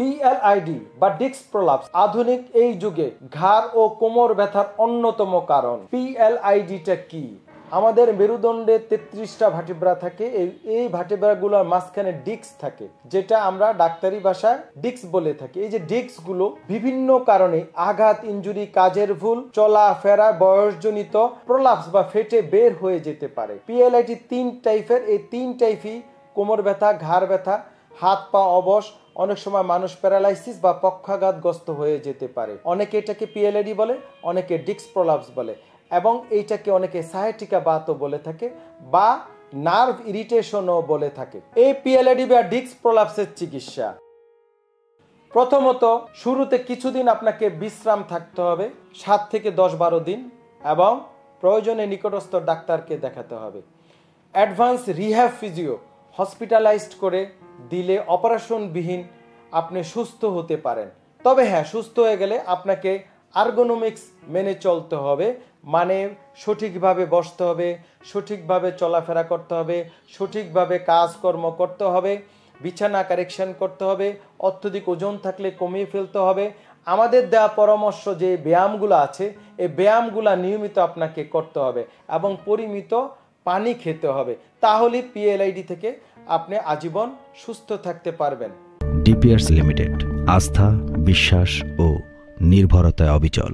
PLID বা disc prolapse আধুনিক এই যুগে ঘাড় ও কোমর ব্যথার অন্যতম কারণ। PLIDটা কি? আমাদের মেরুদণ্ডে 33টা ভার্টিব্রা থাকে। এই ভার্টিব্রাগুলোর মাঝখানে ডিস্ক থাকে, যেটা আমরা ডাক্তারি ভাষায় ডিস্ক বলে থাকি। এই যে ডিস্কগুলো বিভিন্ন কারণে আঘাত, ইনজুরি, কাজের ভুল, চলাফেরা, বয়সজনিত প্রলাপস বা ফেটে বের হয়ে যেতে পারে। PLID 3 টাইপের। এই 3 টাইপই কোমর ব্যথা, ঘাড় ব্যথা, হাত পা অবশ, অনেক সময় মানুষ প্যারালাইসিস বা পক্ষাঘাতগ্রস্ত হয়ে যেতে পারে। অনেকে এটাকে PLID বলে, অনেকে ডিস্ক প্রলাপস বলে, এবং এইটাকে অনেকে সায়াটিকা বাতও বলে থাকে বা নার্ভ ইরিটেশনও বলে থাকে। এই PLID বা ডিস্ক প্রলাপসের চিকিৎসা, প্রথমত শুরুতে কিছুদিন আপনাকে বিশ্রাম থাকতে হবে, 7 থেকে 10-12 দিন, এবং প্রয়োজনে নিকটস্থ ডাক্তারকে দেখাতে হবে। অ্যাডভান্স রিহ্যাব ফিজিও হসপিটালাইজড করে দিলে অপারেশনবিহীন আপনি সুস্থ হতে পারেন। তবে হ্যাঁ, সুস্থ হয়ে গেলে আপনাকে আর্গোনমিক্স মেনে চলতে হবে, মানে সঠিকভাবে বসতে হবে, সঠিকভাবে চলাফেরা করতে হবে, সঠিকভাবে কাজকর্ম করতে হবে, বিছানা কারেকশন করতে হবে, অত্যধিক ওজন থাকলে কমিয়ে ফেলতে হবে। আমাদের দেওয়া পরামর্শ যে ব্যায়ামগুলো আছে, এই ব্যায়ামগুলো নিয়মিত আপনাকে করতে হবে এবং পরিমিত পানি খেতে হবে, তাহলে PLID থেকে আপনি আজীবন সুস্থ থাকতে পারবেন। ডিপিআরস লিমিটেড, আস্থা, বিশ্বাস ও নির্ভরতায় অবিচল।